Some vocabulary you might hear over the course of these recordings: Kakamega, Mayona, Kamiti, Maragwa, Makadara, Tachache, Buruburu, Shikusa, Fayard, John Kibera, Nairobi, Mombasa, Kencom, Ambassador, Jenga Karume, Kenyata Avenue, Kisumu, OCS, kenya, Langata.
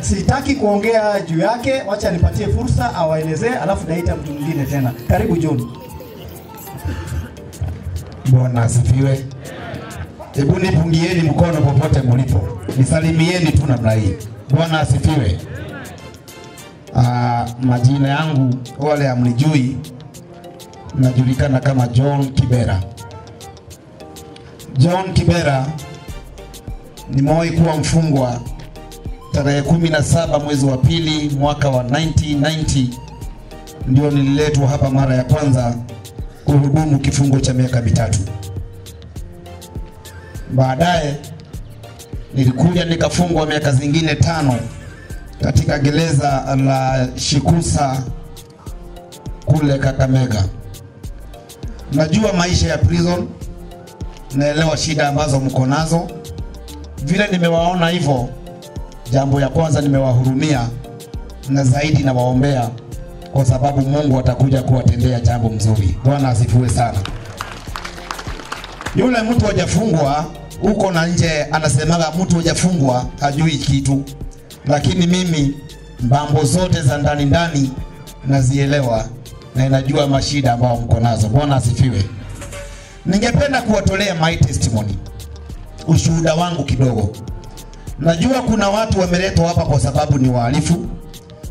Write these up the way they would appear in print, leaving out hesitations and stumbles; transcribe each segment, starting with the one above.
sitaki kuongea juu yake, wacha nipatie fursa awaelezee alafu naita mtu mwingine tena. Karibu John. Bwana asifiwe. Hebu nipungieni mkono popote mlipo. Nisalimieni tu namna hii. Bwana asifiwe. Majina yangu wale amnijui, najulikana kama John Kibera. John Kibera nimewahi kuwa mfungwa tarehe 17 mwezi wa pili mwaka wa 1990, ndio nililetwa hapa mara ya kwanza kuhudumu kifungo cha miaka mitatu. Baadaye nilikuja nikafungwa miaka zingine 5 katika gereza la Shikusa kule Kakamega. Najua maisha ya prison, naelewa shida ambazo mko nazo. Vile nimewaona hivyo, jambo ya kwanza nimewahurumia na zaidi na waombea, kwa sababu Mungu atakuja kuwatendea jambo mzuri. Bwana asifiwe sana. Yule mtu hajafungwa huko na nje anasemaga mtu hajafungwa hajui kitu. Lakini mimi mambo zote za ndani ndani nazielewa na inajua mashida ambayo mko nazo. Bwana asifiwe. Ningependa kuwatolea my testimony, ushuhuda wangu kidogo. Najua kuna watu wameletwa hapa kwa sababu ni wahalifu,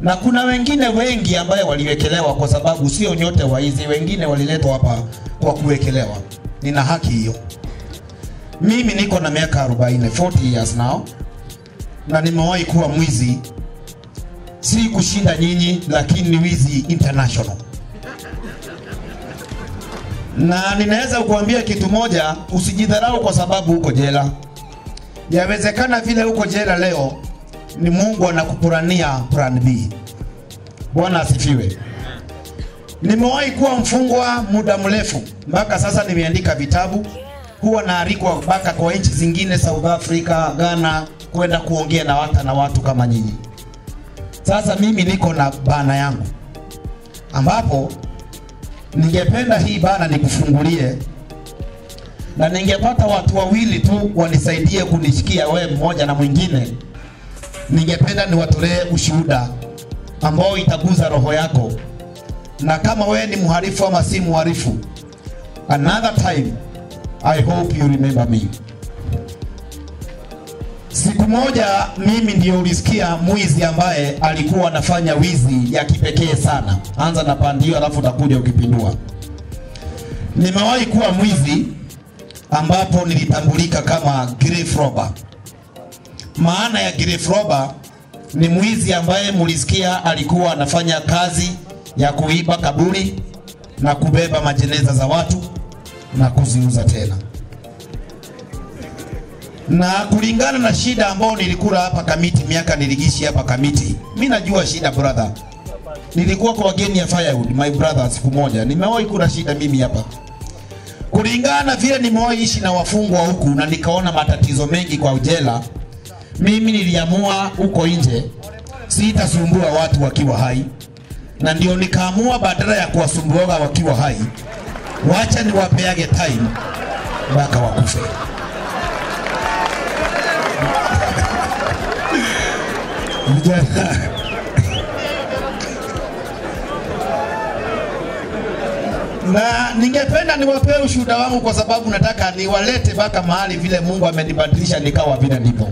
na kuna wengine wengi ambaye waliwekelewa kwa sababu sio nyote waizi, wengine waliletwa hapa kwa kuwekelewa. Nina haki hiyo. Mimi niko na miaka 40, 40 years now, na nimewahi kuwa mwizi. Si kushinda nyinyi, lakini wizi international. Na ninaweza kukuambia kitu moja, usijidharau kwa sababu uko jela. Yawezekana vile uko jela leo ni Mungu anakupurania plan B. Bwana asifiwe. Nimewahi kuwa mfungwa muda mrefu, mpaka sasa nimeandika vitabu. Huwa naalikwa mpaka kwa nchi zingine, South Africa, Ghana, kwenda kuongea na watu kama nyinyi. Sasa mimi niko na bana yangu, ambapo ningependa hii bana nikufungulie, na ningepata watu wawili tu wanisaidie kunishikia wewe mmoja na mwingine. Ningependa niwatolee ushuhuda ambao itaguza roho yako, na kama wewe ni mhalifu ama si mhalifu, another time I hope you remember me. Siku moja mimi ndio ulisikia mwizi ambaye alikuwa anafanya wizi ya kipekee sana. Anza na pandio alafu utakuja ukipindua. Nimewahi kuwa mwizi ambapo nilitambulika kama grave robber. Maana ya grave robber ni mwizi ambaye mulisikia alikuwa anafanya kazi ya kuiba kaburi na kubeba majeneza za watu na kuziuza tena. Na kulingana na shida ambao nilikula hapa Kamiti, miaka niligishi hapa Kamiti, mimi najua shida brother. Nilikuwa kwa wageni ya Fayard, my brother, siku moja. Nimewahi kula shida mimi hapa. Kulingana vile nimewahi ishi na wafungwa huku na nikaona matatizo mengi kwa ujela, mimi niliamua huko nje sitasumbua watu wakiwa hai. Na ndio nikaamua badala ya kuwasumbua wakiwa hai, wacha niwapeage time mpaka wakufe. Na ningependa niwapee ushuhuda wangu kwa sababu nataka niwalete mpaka mahali vile Mungu amenibadilisha nikawa vile nipo.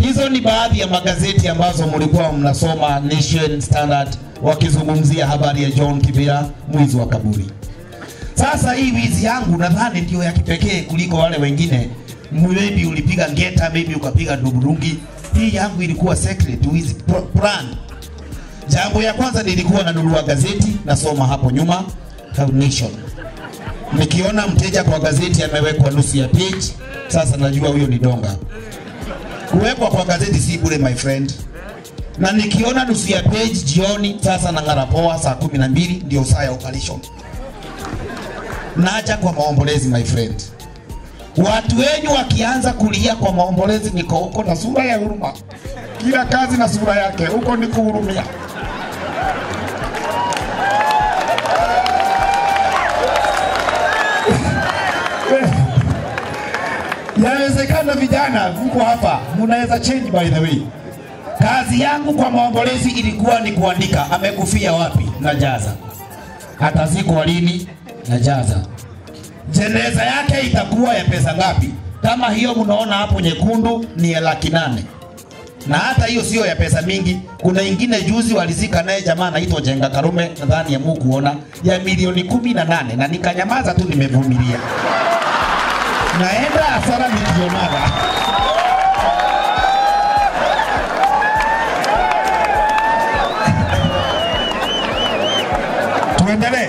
Hizo ni baadhi ya magazeti ambazo mlikuwa mnasoma, Nation, Standard, wakizungumzia habari ya John Kibera, mwizi wa kaburi. Sasa hii wizi yangu nadhani ndio ya kipekee kuliko wale wengine. Maybe ulipiga ngeta, maybe ukapiga duburungi. Hii yangu ilikuwa secret wizi plan. Jambo ya kwanza nilikuwa nanunua gazeti, nasoma hapo nyuma Nation. Nikiona mteja kwa gazeti amewekwa nusu ya page, sasa najua huyo ni donga. Kuwekwa kwa gazeti si bure my friend. Na nikiona nusu ya page jioni, sasa nang'ara poa, saa 12 ndio saa ya operation. Naacha kwa maombolezi my friend. Watu wenyu wakianza kulia kwa maombolezi, niko huko na sura ya huruma. Kila kazi na sura yake, huko ni kuhurumia. Yawezekana vijana mko hapa, mnaweza change by the way. Kazi yangu kwa maongolezi ilikuwa ni kuandika amekufia wapi na jaza, atazikwa lini na jaza, jeneza yake itakuwa ya pesa ngapi. Kama hiyo mnaona hapo nyekundu ni ya 800,000. Na hata hiyo sio ya pesa mingi. Kuna ingine juzi walizika naye jamaa anaitwa Jenga Karume nadhani ya Mungu kuona ya milioni 18 na nikanyamaza tu nimevumilia. Naenda hasara milioni 8. Tuendelee.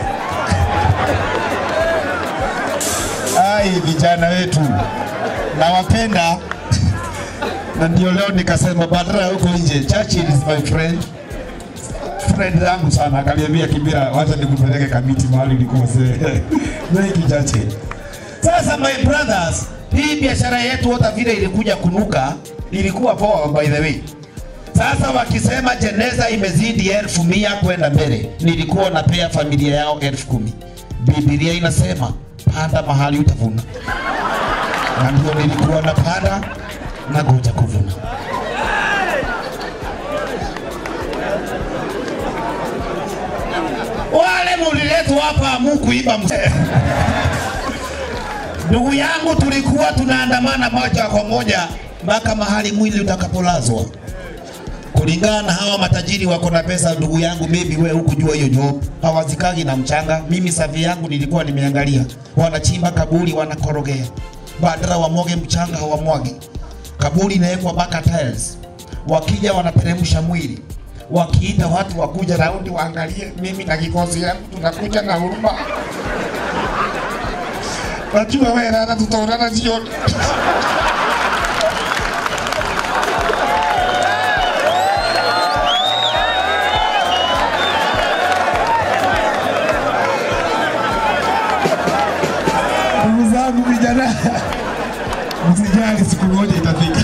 Ai vijana wetu. Nawapenda. Na ndio leo nikasema badala huko nje, Churchill is my friend. Friend yangu sana akaniambia Kibera wacha nikupeleke kamiti mahali nilikuwa sasa. Thank you Churchill. Sasa my brothers, hii biashara yetu hata vile ilikuja kunuka, ilikuwa poa by the way. Sasa wakisema jeneza imezidi 1,100 kwenda mbele, nilikuwa napea familia yao 10,000. Biblia inasema panda mahali utavuna. Na ndio nilikuwa napanda na goja kuvuna. Wale muliletu hapa mkuiba mzee. Ndugu yangu tulikuwa tunaandamana moja kwa moja mpaka mahali mwili utakapolazwa. Kulingana na hawa matajiri wako na pesa ndugu yangu, maybe wewe hukujua hiyo job. Hawazikagi na mchanga. Mimi savi yangu nilikuwa nimeangalia. Wanachimba kaburi wanakorogea. Badala wamwage mchanga hawamwagi. Kaburi inaekwa baka tiles. Wakija wanateremsha mwili. Wakiita watu wakuja raundi waangalie. Mimi na kikosi yangu tunakuja na huruma. Wajua wewe rada tutaonana jioni. Muzangu vijana. Msijali siku moja itafika.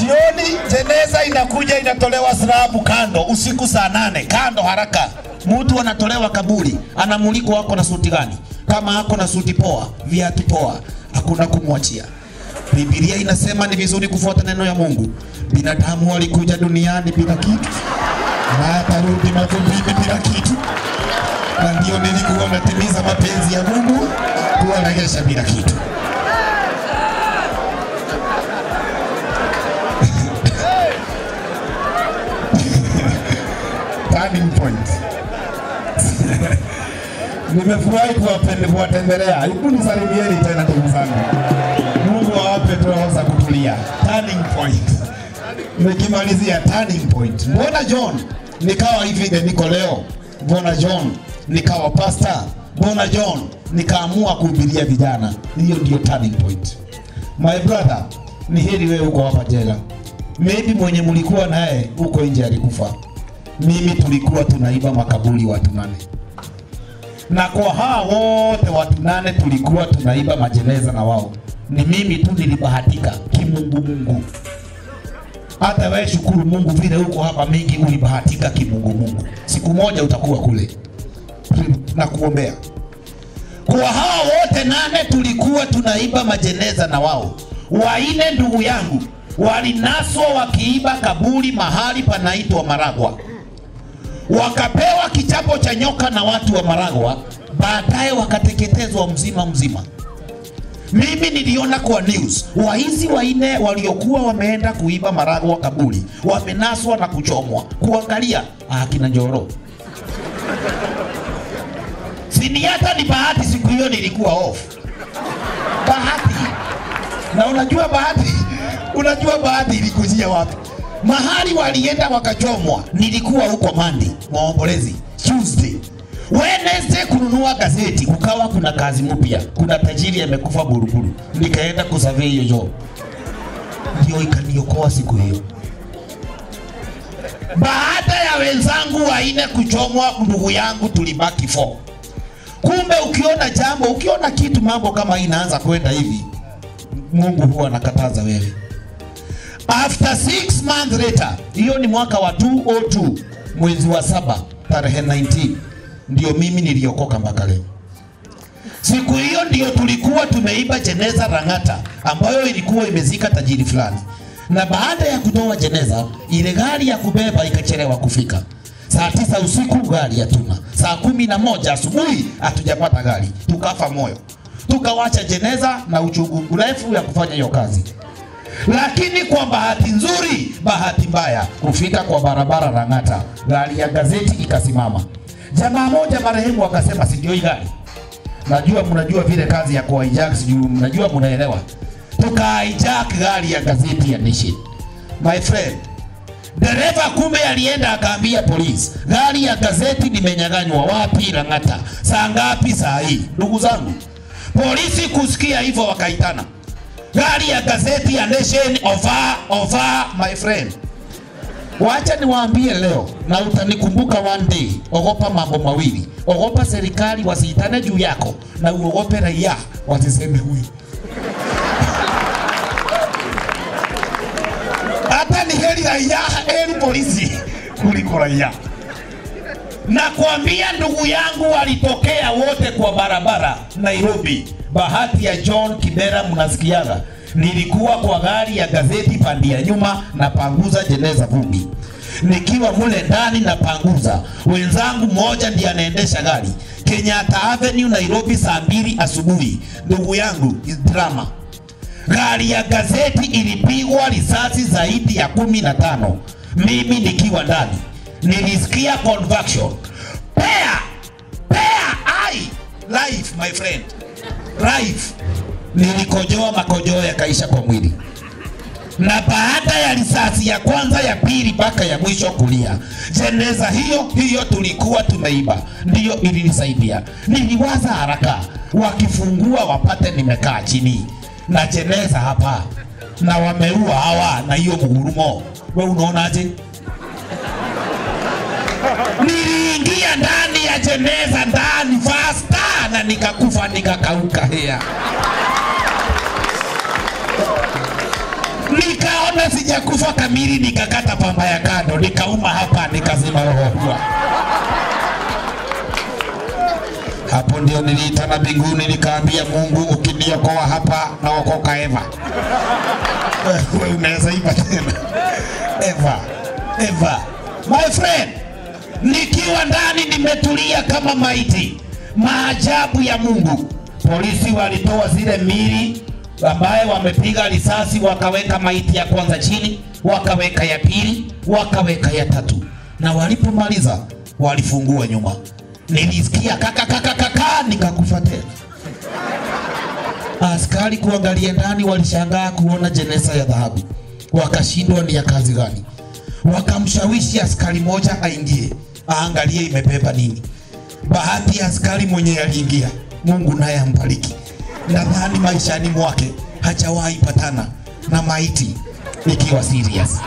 Jioni jeneza inakuja inatolewa slabu kando usiku saa 8 kando haraka. Mtu anatolewa kaburi, anamulikwa wako na suti gani? Kama hako na suti poa, viatu poa, hakuna kumwachia. Biblia inasema ni vizuri kufuata neno ya Mungu. Binadamu walikuja duniani bila kitu. Na atarudi mavumbini bila kitu. Na ndio nilikuwa natimiza mapenzi ya Mungu kuwa nagesha bila kitu. Turning point. Nimefurahi kuwatembelea. Hebu salimieni tena ndugu zangu. Mungu awape tuweza kutulia. Turning point. Nikimalizia turning point. Mbona John nikawa hivi niko leo? Mbona John nikawa pastor? Mbona John nikaamua kuhubiria vijana? Hiyo ndio turning point. My brother, ni heri wewe uko hapa jela. Maybe mwenye mlikuwa naye huko nje alikufa. Mimi tulikuwa tunaiba makaburi watu 8. Na kwa hao wote watu 8 tulikuwa tunaiba majeneza na wao. Ni mimi tu nilibahatika kimungu Mungu. Hata wewe shukuru Mungu vile uko hapa mingi ulibahatika kimungu Mungu. Siku moja utakuwa kule. Na kuombea. Kwa hao wote 8 tulikuwa tunaiba majeneza na wao. Waine ndugu yangu walinaswa wakiiba kaburi mahali panaitwa Maragwa. Wakapewa kichapo cha nyoka na watu wa Maragwa, baadaye wakateketezwa mzima. Mimi niliona kwa news waizi waine waliokuwa wameenda kuiba Maragwa kaburi wamenaswa na kuchomwa. Kuangalia akina Njoro. Sini hata ni bahati siku hiyo nilikuwa off. Bahati. Na unajua bahati? Unajua bahati ilikujia wapi? Mahali walienda wakachomwa, nilikuwa huko Mandi, maombolezi, Tuesday. Wednesday kununua gazeti, kukawa kuna kazi mpya, kuna tajiri amekufa Buruburu. Nikaenda kusurvey hiyo job. Ndio ikaniokoa siku hiyo. Baada ya wenzangu waine kuchomwa, ndugu yangu tulibaki 4. Kumbe ukiona jambo, ukiona kitu mambo kama inaanza kwenda hivi, Mungu huwa anakataza wewe. After 6 months later, hiyo ni mwaka wa 2002, mwezi wa 7, tarehe 19, ndio mimi niliokoka mpaka leo. Siku hiyo ndio tulikuwa tumeiba jeneza Langata ambayo ilikuwa imezika tajiri fulani. na baada ya kutoa jeneza ile gari ya kubeba ikachelewa kufika. Saa 9 usiku gari hatuna, saa 11 asubuhi hatujapata gari, tukafa moyo, tukawacha jeneza na uchungu mrefu ya kufanya hiyo kazi. Lakini kwa bahati nzuri, bahati mbaya, kufika kwa barabara Langata, gari ya gazeti ikasimama. Jamaa moja marehemu akasema, si ndio hii gari? Najua mnajua vile kazi ya kwa hijack, mnajua mnaelewa. Tuka hijack gari ya gazeti ya Nation. My friend, dereva kumbe alienda akaambia polisi, gari ya gazeti nimenyang'anywa wapi Langata? Saa ngapi saa hii? Ndugu zangu, polisi kusikia hivyo wakaitana. Gari ya gazeti ya Nation over my friend. Wacha niwaambie leo na utanikumbuka one day. Ogopa mambo mawili. Ogopa serikali wasiitane juu yako, na uogope raia wasiseme huyu. Hata ni heri raia, heri polisi kuliko raia. Na kuambia ndugu yangu, walitokea wote kwa barabara Nairobi. Bahati ya John Kibera mnasikiaga, nilikuwa kwa gari ya gazeti pandi ya nyuma na panguza jeneza vumbi. Nikiwa mule ndani na panguza, wenzangu mmoja ndiye anaendesha gari Kenyata Avenue Nairobi saa 2 asubuhi. Ndugu yangu, drama. Gari ya gazeti ilipigwa risasi zaidi ya 15. Mimi nikiwa ndani nilisikia convection. Life my friend, life. Nilikojoa makojoa yakaisha kwa mwili. Na baada ya risasi ya kwanza, ya pili mpaka ya mwisho kulia, jeneza hiyo tulikuwa tumeiba. Ndiyo ilinisaidia. Niliwaza haraka, wakifungua wapate nimekaa chini na jeneza hapa, na wameua hawa na hiyo mgurumo. Wewe unaonaje? Niliingia ndani ya jeneza ndani fasta, na nikakufa nikakauka hea. Nikaona sijakufa kamili, nikakata pamba ya kando, nikauma hapa, nikazima roho. Hapo ndio niliitana mbinguni, nikaambia Mungu, ukiniokoa hapa na okoka Eva. Wewe unaweza iba tena. Eva. My friend, nikiwa ndani nimetulia kama maiti. Maajabu ya Mungu. Polisi walitoa zile mili ambaye wamepiga risasi, wakaweka maiti ya kwanza chini, wakaweka ya pili, wakaweka ya tatu. Na walipomaliza walifungua nyuma. Nilisikia kaka, nikakufa tena. Askari kuangalia ndani walishangaa kuona jeneza ya dhahabu. Wakashindwa ni ya kazi gani. Wakamshawishi askari moja aingie, aangalie imebeba nini. Bahati ya askari mwenye aliingia, Mungu naye ambariki. Nadhani maishani mwake hajawahi patana na maiti nikiwa serious.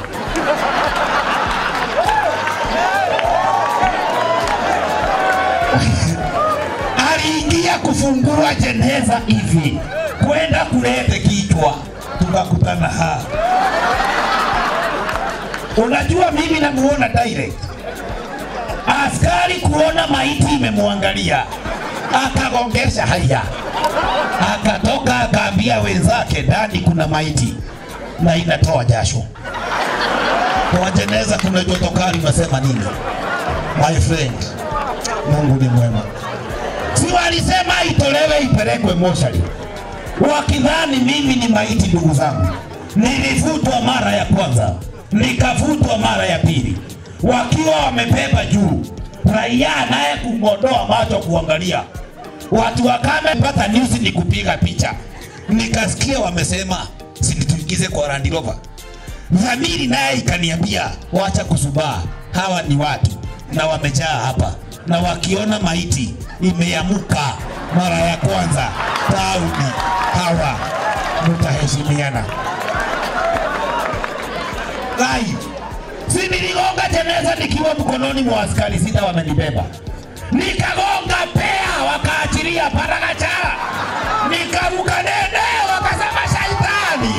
Aliingia kufungua jeneza hivi, kwenda kulete kichwa, tukakutana hapa. Unajua mimi namuona direct. Askari kuona maiti imemwangalia, akagongesha haya. Akatoka akaambia wenzake, ndani kuna maiti na inatoa jasho. Kwa jeneza kuna joto kali, nasema nini? My friend, Mungu ni mwema. Si walisema itolewe ipelekwe moshari, wakidhani mimi ni maiti. Ndugu zangu, nilivutwa mara ya kwanza, nikavutwa mara ya pili. Wakiwa wamebeba juu, raia naye kumondoa macho kuangalia. Watu wakame pata news ni kupiga picha. Nikasikia wamesema sinituingize kwa Land Rover. Dhamiri naye ikaniambia wacha kusubaa, hawa ni watu na wamejaa hapa, na wakiona maiti imeamuka mara ya kwanza tauni, hawa mtaheshimiana. Gai, si niligonga jeneza nikiwa mkononi mwa askari 6 wamenibeba. Nikagonga pea, wakaachilia paragacha. Nikaruka nene, wakasema shaitani.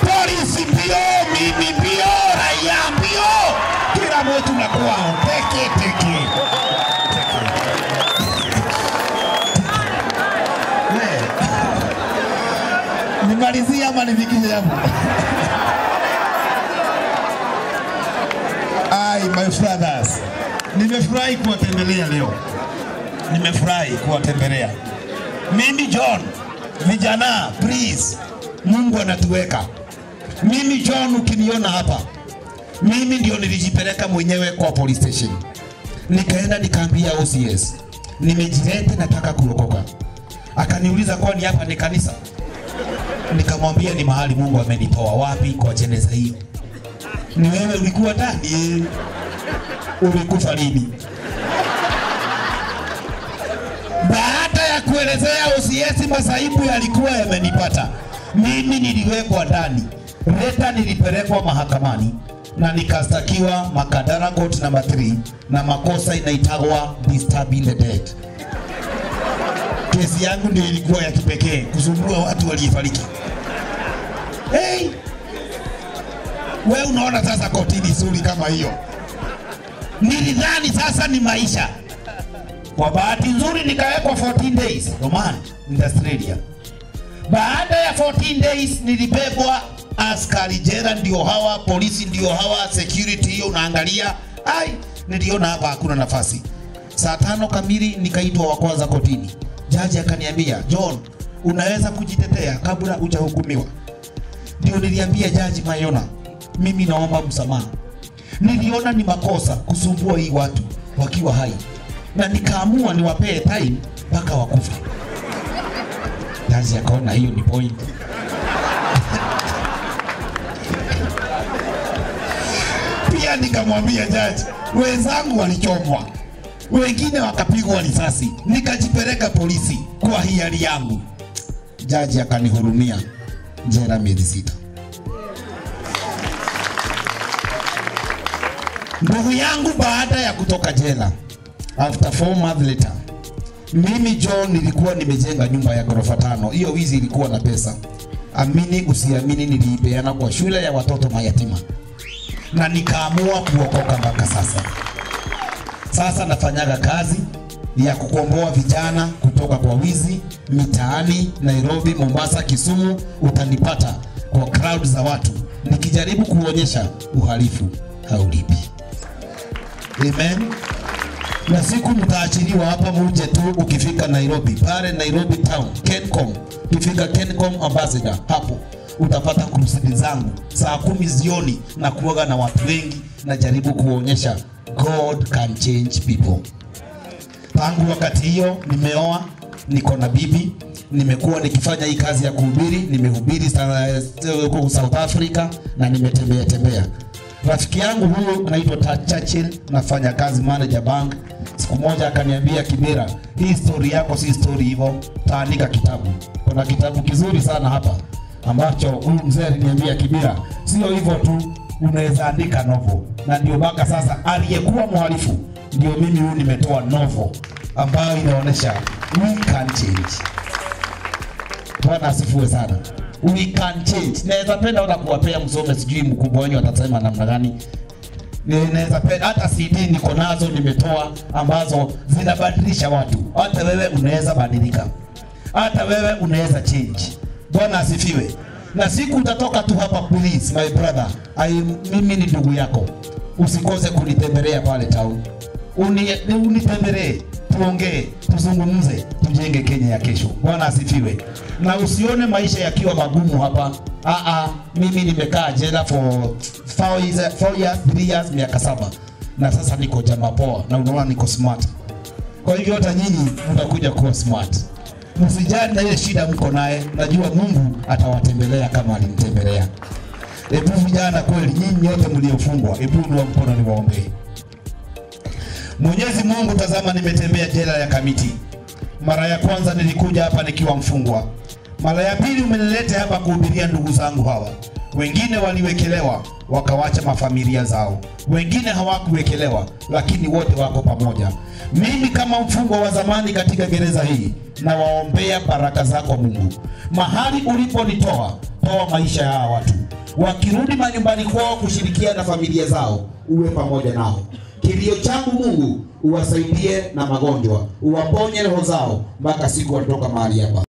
Polisi mbio, mimi mbio, raia mbio. Kila mtu nakuwa teke. Nimalizia ama nifikishe hapo? Hi my brothers. Nimefurahi kuwatembelea leo. Nimefurahi kuwatembelea. Mimi John, vijana please, Mungu anatuweka. Mimi John ukiniona hapa, mimi ndio nilijipeleka mwenyewe kwa police station. Nikaenda nikaambia OCS, nimejilete nataka kuokoka. Akaniuliza kwa ni hapa ni kanisa. Nikamwambia ni mahali Mungu amenitoa wapi kwa jeneza hiyo. Ni wewe ulikuwa ndani, ulikufa lini? Baada ya kuelezea OCS masaibu yalikuwa yamenipata, mimi niliwekwa ndani. Leta nilipelekwa mahakamani na nikastakiwa Makadara Court number 3 na makosa inaitagwa disturbing the dead. Kesi yangu ndio ilikuwa ya kipekee, kusumbua watu waliofariki. Hey! Wewe unaona sasa kotini nzuri kama hiyo. Nilidhani sasa ni maisha. Kwa bahati nzuri nikawekwa 14 days remand in Australia. Baada ya 14 days nilibebwa askari jela, ndio hawa polisi, ndio hawa security hiyo unaangalia. Ai, niliona hapa hakuna nafasi. Saa 5 kamili nikaitwa wa kwanza kotini. Jaji akaniambia, John, unaweza kujitetea kabla hujahukumiwa. Ndio niliambia jaji Mayona, mimi naomba msamaha. Niliona ni makosa kusumbua hii watu wakiwa hai, na nikaamua niwapee time mpaka wakufa. Jaji akaona hiyo ni point. Pia nikamwambia jaji, wenzangu walichomwa, wengine wakapigwa risasi, nikajipeleka polisi kwa hiari yangu. Jaji akanihurumia, jela miezi 6. Ndugu yangu, baada ya kutoka jela, after 4 months later, mimi John nilikuwa nimejenga nyumba ya ghorofa 5. Hiyo wizi ilikuwa na pesa. Amini usiamini, niliipeana kwa shule ya watoto mayatima. Na nikaamua kuokoka mpaka sasa. Sasa nafanyaga kazi ya kukomboa vijana kutoka kwa wizi mitaani Nairobi, Mombasa, Kisumu. Utanipata kwa crowd za watu nikijaribu kuonyesha uhalifu haulipi. Amen. Na siku mtaachiliwa hapa, muje tu ukifika Nairobi, pale Nairobi town Kencom, ukifika Kencom Ambassador, hapo utapata kumsidi zangu saa 10 jioni na kuoga na watu wengi, na jaribu kuonyesha God can change people. Tangu wakati hiyo nimeoa, niko na bibi, nimekuwa nikifanya hii kazi ya kuhubiri, nimehubiri sana huko South Africa na nimetembea. Rafiki yangu huyo anaitwa Tachache, nafanya kazi manager bank. Siku moja akaniambia, Kibera, hii story yako si story hivyo, taandika kitabu. Kuna kitabu kizuri sana hapa ambacho huyu mzee aliniambia, Kibera, sio hivyo tu, unaweza andika novel. Na ndio mpaka sasa aliyekuwa mhalifu ndio mimi, huyu nimetoa novel ambayo inaonyesha we can change. Bwana asifiwe sana. We can change. Naweza penda hata kuwapea msome, sijui mkubwa wenu atasema namna gani. Naweza penda hata CD niko nazo nimetoa ambazo zinabadilisha watu. Hata wewe unaweza badilika. Hata wewe unaweza change. Bwana asifiwe. Na siku utatoka tu hapa, please my brother, mimi ni ndugu yako. Usikose kunitembelea pale town. Unitembelee, tuongee, tuzungumze, tujenge Kenya ya kesho. Bwana asifiwe. Na usione maisha yakiwa magumu hapa. Mimi nimekaa jela for 4 years, 3 years, miaka 7. Na sasa niko jamaa poa, na unaona niko smart. Kwa hivyo hata nyinyi mtakuja kuwa smart. Msijali na ile shida mko naye, najua Mungu atawatembelea kama alimtembelea. Hebu vijana kweli, nyinyi wote mliofungwa, hebu inua mkono niwaombee. Mwenyezi Mungu, tazama nimetembea jela ya Kamiti. Mara ya kwanza nilikuja hapa nikiwa mfungwa. Mara ya pili umenileta hapa kuhubiria ndugu zangu hawa. Wengine waliwekelewa wakawacha mafamilia zao, wengine hawakuwekelewa, lakini wote wako pamoja. Mimi kama mfungwa wa zamani katika gereza hii, na waombea baraka zako Mungu. Mahali uliponitoa, toa maisha ya watu. Wakirudi manyumbani kwao kushirikia na familia zao, uwe pamoja nao. Kilio changu Mungu, uwasaidie na magonjwa, uwaponye roho zao mpaka siku watoka mahali hapa.